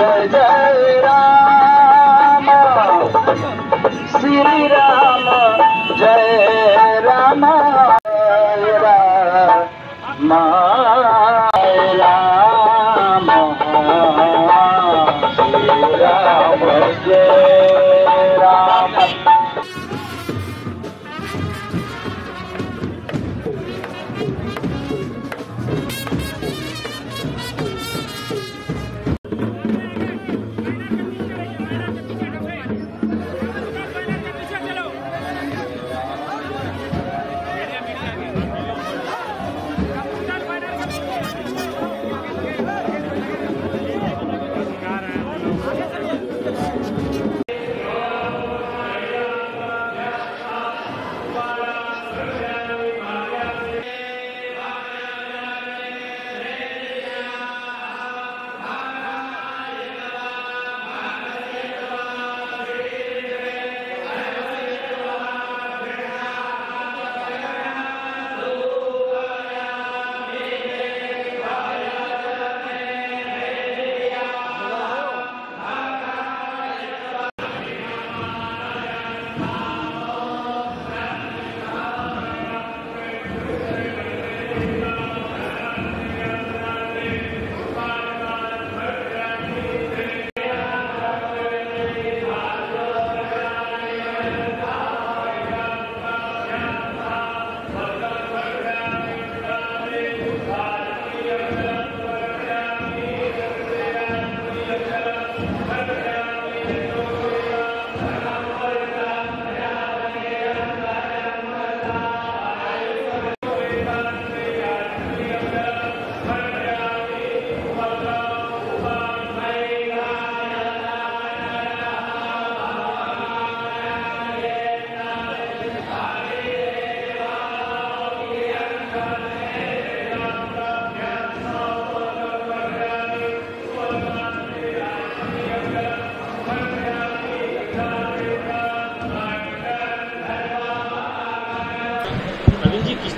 जय जय राम श्री राम जय राम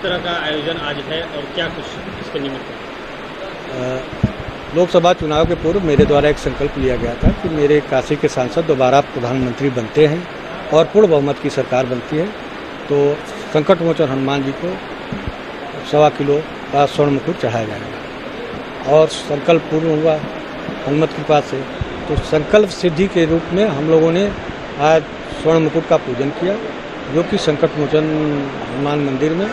तरह का आयोजन आज है और क्या कुछ इसके निमित्त? लोकसभा चुनाव के पूर्व मेरे द्वारा एक संकल्प लिया गया था कि मेरे काशी के सांसद दोबारा प्रधानमंत्री बनते हैं और पूर्ण बहुमत की सरकार बनती है तो संकट मोचन हनुमान जी को 1.25 किलो का स्वर्ण मुकुट चढ़ाया जाएगा और संकल्प पूर्ण हुआ हनुमत कृपा से। तो संकल्प सिद्धि के रूप में हम लोगों ने आज स्वर्ण मुकुट का पूजन किया जो कि संकट मोचन हनुमान मंदिर में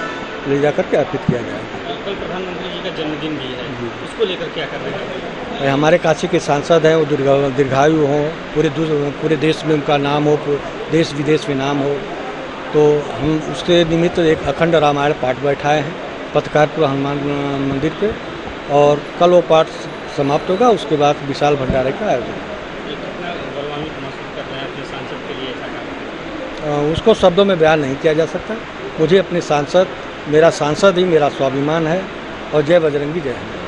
ले जाकर के अर्पित किया जाएगा। कल प्रधानमंत्री जी का जन्मदिन भी है, उसको लेकर क्या कर रहे हैं? हमारे काशी के सांसद हैं, वो दीर्घायु हों, पूरे देश में उनका नाम हो, देश विदेश में नाम हो, तो हम उसके निमित्त एक अखंड रामायण पाठ बैठाए हैं पथकारपुर हनुमान मंदिर पे और कल वो पाठ समाप्त होगा। उसके बाद विशाल भंडारे का आयोजन। उसको शब्दों में बयान नहीं किया जा सकता। मुझे अपने सांसद, मेरा सांसद ही मेरा स्वाभिमान है और जय बजरंगी जय।